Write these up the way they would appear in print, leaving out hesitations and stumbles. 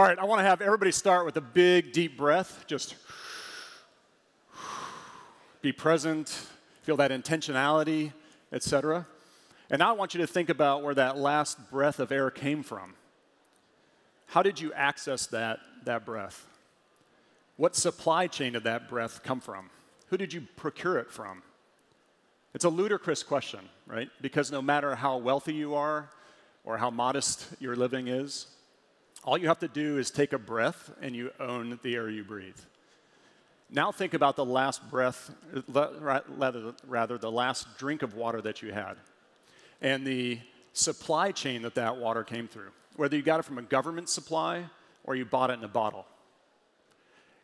All right, I want to have everybody start with a big, deep breath. Just be present, feel that intentionality, et cetera. And now I want you to think about where that last breath of air came from. How did you access that breath? What supply chain did that breath come from? Who did you procure it from? It's a ludicrous question, right? Because no matter how wealthy you are or how modest your living is, all you have to do is take a breath and you own the air you breathe. Now think about the last breath, rather the last drink of water that you had and the supply chain that that water came through, whether you got it from a government supply or you bought it in a bottle.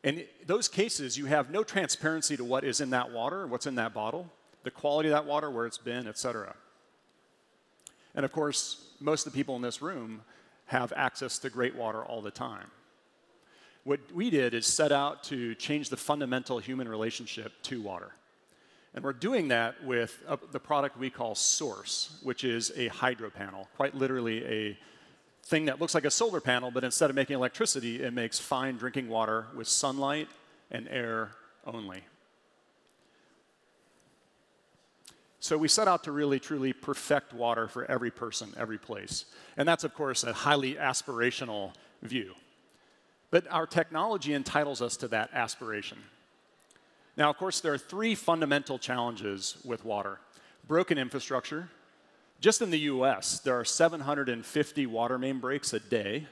In those cases, you have no transparency to what is in that water, what's in that bottle, the quality of that water, where it's been, et cetera. And of course, most of the people in this room have access to great water all the time. What we did is set out to change the fundamental human relationship to water. And we're doing that with the product we call Source, which is a hydro panel, quite literally a thing that looks like a solar panel, but instead of making electricity, it makes fine drinking water with sunlight and air only. So we set out to really, truly perfect water for every person, every place. And that's, of course, a highly aspirational view. But our technology entitles us to that aspiration. Now, of course, there are three fundamental challenges with water. Broken infrastructure. Just in the US, there are 750 water main breaks a day,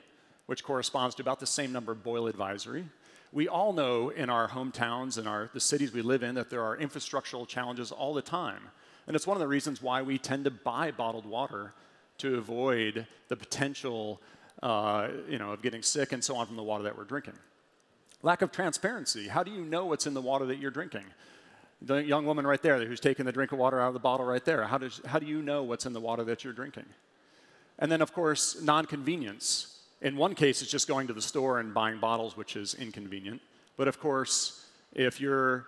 which corresponds to about the same number of boil advisory. We all know in our hometowns and the cities we live in that there are infrastructural challenges all the time. And it's one of the reasons why we tend to buy bottled water to avoid the potential of getting sick and so on from the water that we're drinking. Lack of transparency. How do you know what's in the water that you're drinking? The young woman right there who's taking the drink of water out of the bottle right there. How do you know what's in the water that you're drinking? And then, of course, non-convenience. In one case, it's just going to the store and buying bottles, which is inconvenient. But, of course, if you're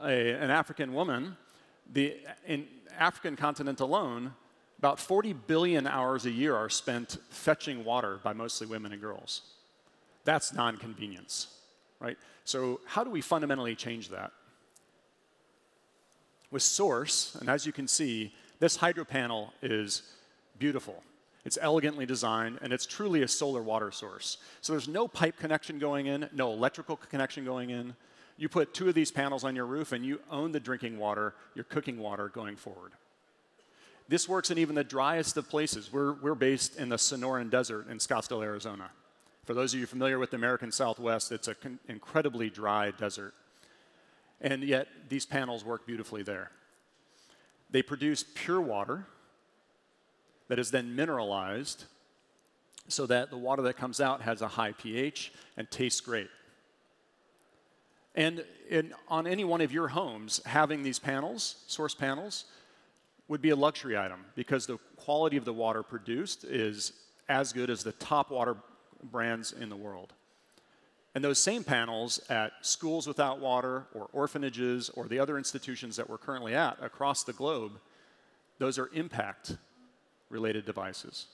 an African woman, in African continent alone, about 40 billion hours a year are spent fetching water by mostly women and girls. That's non-convenience, right? So how do we fundamentally change that? With Source, and as you can see, this hydro panel is beautiful. It's elegantly designed, and it's truly a solar water source. So there's no pipe connection going in, no electrical connection going in. You put two of these panels on your roof, and you own the drinking water, your cooking water going forward. This works in even the driest of places. We're based in the Sonoran Desert in Scottsdale, Arizona. For those of you familiar with the American Southwest, it's an incredibly dry desert. And yet, these panels work beautifully there. They produce pure water that is then mineralized so that the water that comes out has a high pH and tastes great. And on any one of your homes, having these panels, Source panels, would be a luxury item because the quality of the water produced is as good as the top water brands in the world. And those same panels at schools without water or orphanages or the other institutions that we're currently at across the globe, those are impact-related devices.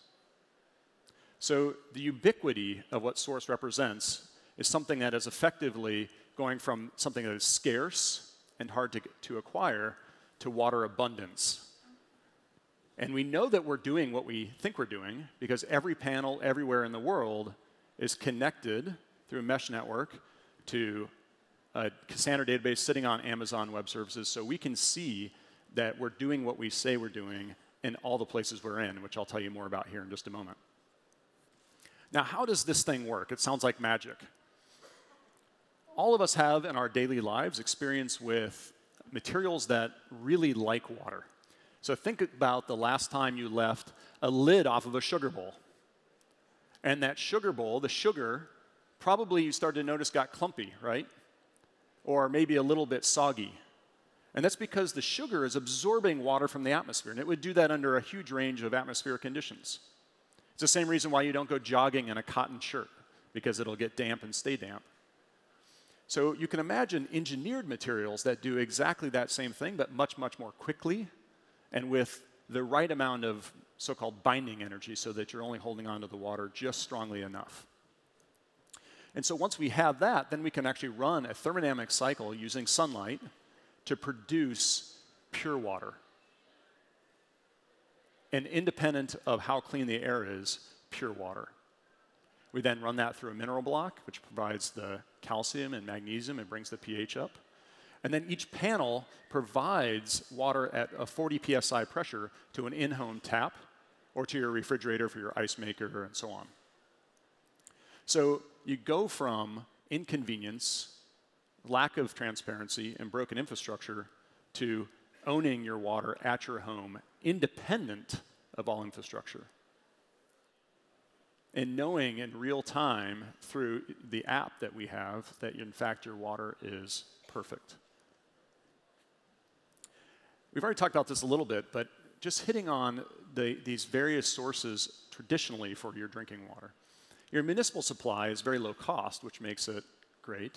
So the ubiquity of what Source represents is something that is effectively going from something that is scarce and hard to acquire to water abundance. And we know that we're doing what we think we're doing because every panel everywhere in the world is connected through a mesh network to a Cassandra database sitting on Amazon Web Services, so we can see that we're doing what we say we're doing in all the places we're in, which I'll tell you more about here in just a moment. Now, how does this thing work? It sounds like magic. All of us have in our daily lives experience with materials that really like water. So think about the last time you left a lid off of a sugar bowl. And that sugar bowl, the sugar, probably you started to notice got clumpy, right? Or maybe a little bit soggy. And that's because the sugar is absorbing water from the atmosphere. And it would do that under a huge range of atmospheric conditions. It's the same reason why you don't go jogging in a cotton shirt, because it'll get damp and stay damp. So you can imagine engineered materials that do exactly that same thing, but much, much more quickly and with the right amount of so-called binding energy so that you're only holding onto the water just strongly enough. And so once we have that, then we can actually run a thermodynamic cycle using sunlight to produce pure water. And independent of how clean the air is, pure water. We then run that through a mineral block, which provides the calcium and magnesium and brings the pH up. And then each panel provides water at a 40 psi pressure to an in-home tap or to your refrigerator for your ice maker and so on. So you go from inconvenience, lack of transparency, and broken infrastructure to owning your water at your home independent of all infrastructure. And knowing in real time through the app that we have that, in fact, your water is perfect. We've already talked about this a little bit, but just hitting on these various sources traditionally for your drinking water. Your municipal supply is very low cost, which makes it great.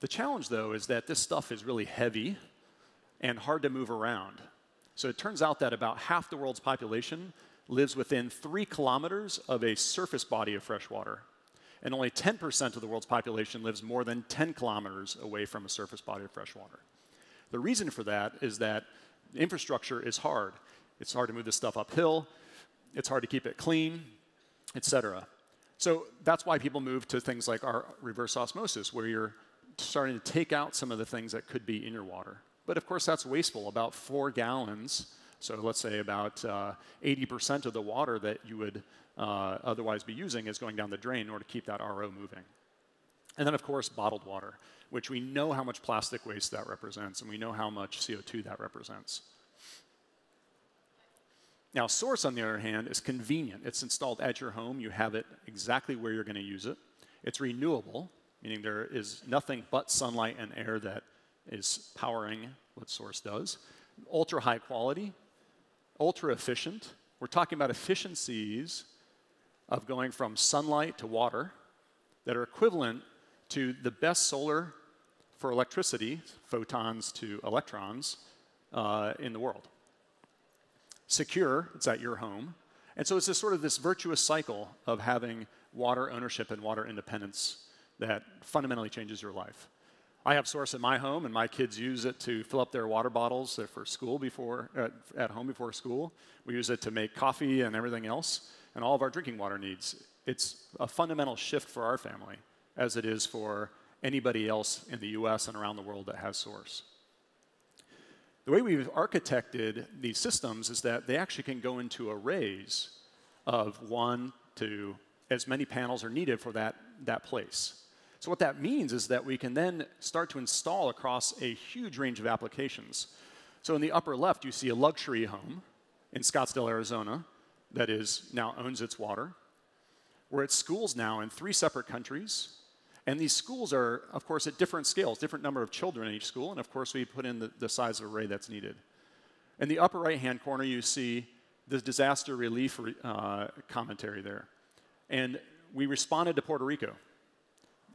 The challenge, though, is that this stuff is really heavy and hard to move around. So it turns out that about half the world's population lives within 3 kilometers of a surface body of fresh water. And only 10% of the world's population lives more than 10 kilometers away from a surface body of fresh water. The reason for that is that infrastructure is hard. It's hard to move this stuff uphill. It's hard to keep it clean, et cetera. So that's why people move to things like our reverse osmosis, where you're starting to take out some of the things that could be in your water. But of course, that's wasteful. About 4 gallons. So let's say about 80% of the water that you would otherwise be using is going down the drain in order to keep that RO moving. And then, of course, bottled water, which we know how much plastic waste that represents, and we know how much CO2 that represents. Now, Source, on the other hand, is convenient. It's installed at your home. You have it exactly where you're going to use it. It's renewable, meaning there is nothing but sunlight and air that is powering what Source does. Ultra high quality. Ultra efficient. We're talking about efficiencies of going from sunlight to water that are equivalent to the best solar for electricity, photons to electrons, in the world. Secure, it's at your home. And so it's this sort of this virtuous cycle of having water ownership and water independence that fundamentally changes your life. I have Source in my home, and my kids use it to fill up their water bottles for school before, at home before school. We use it to make coffee and everything else, and all of our drinking water needs. It's a fundamental shift for our family, as it is for anybody else in the US and around the world that has Source. The way we've architected these systems is that they actually can go into arrays of 1 to as many panels are needed for that place. So what that means is that we can then start to install across a huge range of applications. So in the upper left, you see a luxury home in Scottsdale, Arizona, that now owns its water. We're at schools now in 3 separate countries. And these schools are, of course, at different scales, different number of children in each school. And of course, we put in the size of array that's needed. In the upper right-hand corner, you see the disaster relief commentary there. And we responded to Puerto Rico.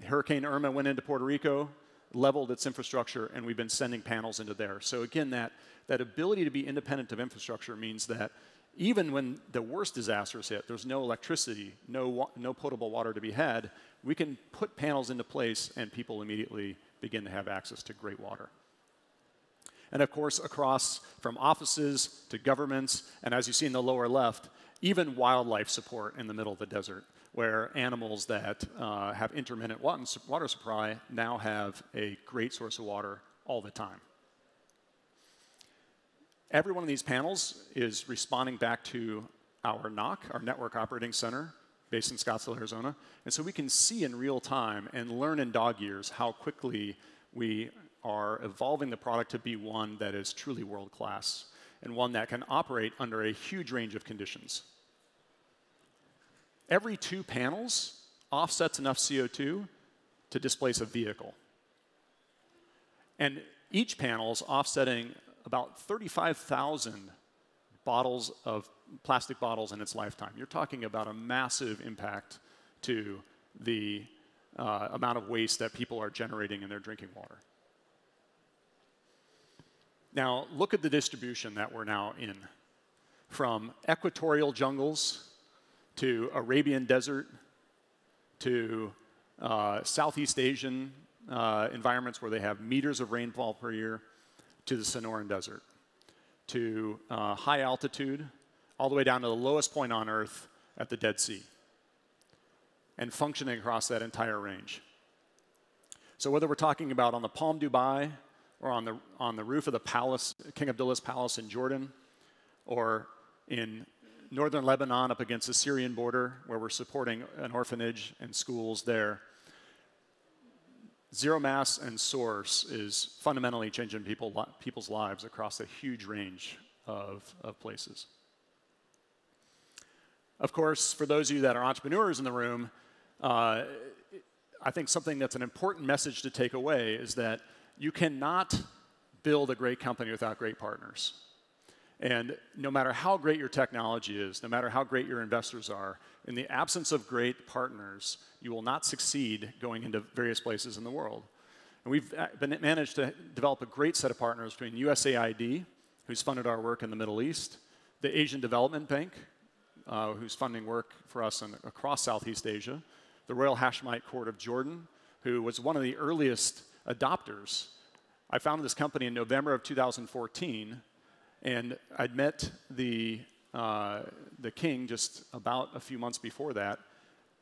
Hurricane Irma went into Puerto Rico, leveled its infrastructure, and we've been sending panels into there. So again, that ability to be independent of infrastructure means that even when the worst disasters hit, there's no electricity, no potable water to be had, we can put panels into place, and people immediately begin to have access to great water. And of course, across from offices to governments, and as you see in the lower left, even wildlife support in the middle of the desert, where animals that have intermittent water supply now have a great source of water all the time. Every one of these panels is responding back to our NOC, our Network Operating Center, based in Scottsdale, Arizona. And so we can see in real time and learn in dog years how quickly we are evolving the product to be one that is truly world-class and one that can operate under a huge range of conditions. Every 2 panels offsets enough CO2 to displace a vehicle. And each panel is offsetting about 35,000 bottles of plastic bottles in its lifetime. You're talking about a massive impact to the amount of waste that people are generating in their drinking water. Now, look at the distribution that we're now in. From equatorial jungles to Arabian desert, to Southeast Asian environments where they have meters of rainfall per year, to the Sonoran Desert, to high altitude, all the way down to the lowest point on Earth at the Dead Sea, and functioning across that entire range. So whether we're talking about on the Palm Dubai, or on the roof of the palace, King Abdullah's palace in Jordan, or in northern Lebanon up against the Syrian border, where we're supporting an orphanage and schools there, Zero Mass and Source is fundamentally changing people's lives across a huge range of places. Of course, for those of you that are entrepreneurs in the room, I think something that's an important message to take away is that you cannot build a great company without great partners. And no matter how great your technology is, no matter how great your investors are, in the absence of great partners, you will not succeed going into various places in the world. And we've managed to develop a great set of partners between USAID, who's funded our work in the Middle East, the Asian Development Bank, who's funding work for us across Southeast Asia, the Royal Hashemite Court of Jordan, who was one of the earliest adopters. I founded this company in November of 2014, and I'd met the king just about a few months before that,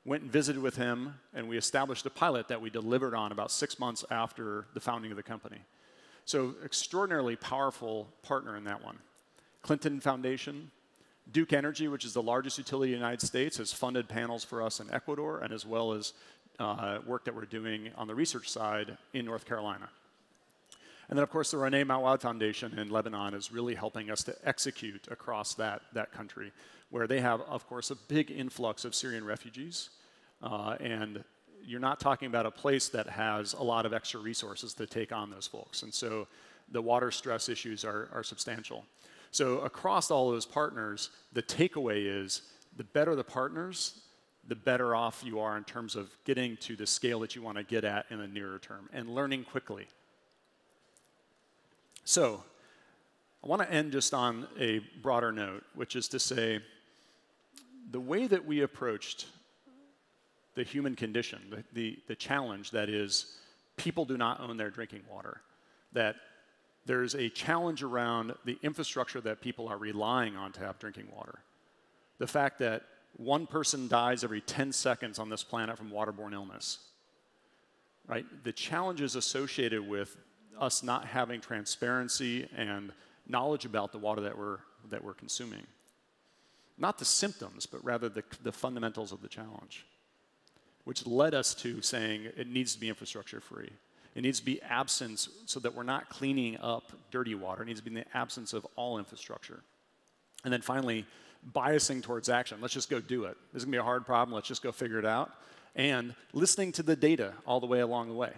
went and visited with him, and we established a pilot that we delivered on about 6 months after the founding of the company. So extraordinarily powerful partner in that one. Clinton Foundation, Duke Energy, which is the largest utility in the United States, has funded panels for us in Ecuador, and as well as work that we're doing on the research side in North Carolina. And then, of course, the Rene Mawad Foundation in Lebanon is really helping us to execute across that country, where they have, of course, a big influx of Syrian refugees. And you're not talking about a place that has a lot of extra resources to take on those folks. And so the water stress issues are substantial. So across all those partners, the takeaway is the better the partners, the better off you are in terms of getting to the scale that you want to get at in the nearer term and learning quickly. So I want to end just on a broader note, which is to say the way that we approached the human condition, the challenge that is people do not own their drinking water, that there's a challenge around the infrastructure that people are relying on to have drinking water. The fact that one person dies every 10 seconds on this planet from waterborne illness, right? The challenges associated with us not having transparency and knowledge about the water that we're consuming. Not the symptoms, but rather the fundamentals of the challenge, which led us to saying it needs to be infrastructure free. It needs to be absence so that we're not cleaning up dirty water. It needs to be in the absence of all infrastructure. And then finally, biasing towards action. Let's just go do it. This is going to be a hard problem. Let's just go figure it out. And listening to the data all the way along the way.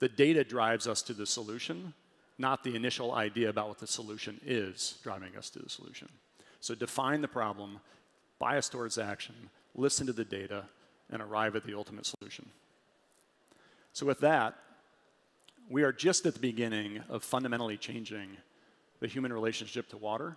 The data drives us to the solution, not the initial idea about what the solution is driving us to the solution. So define the problem, bias towards action, listen to the data, and arrive at the ultimate solution. So with that, we are just at the beginning of fundamentally changing the human relationship to water.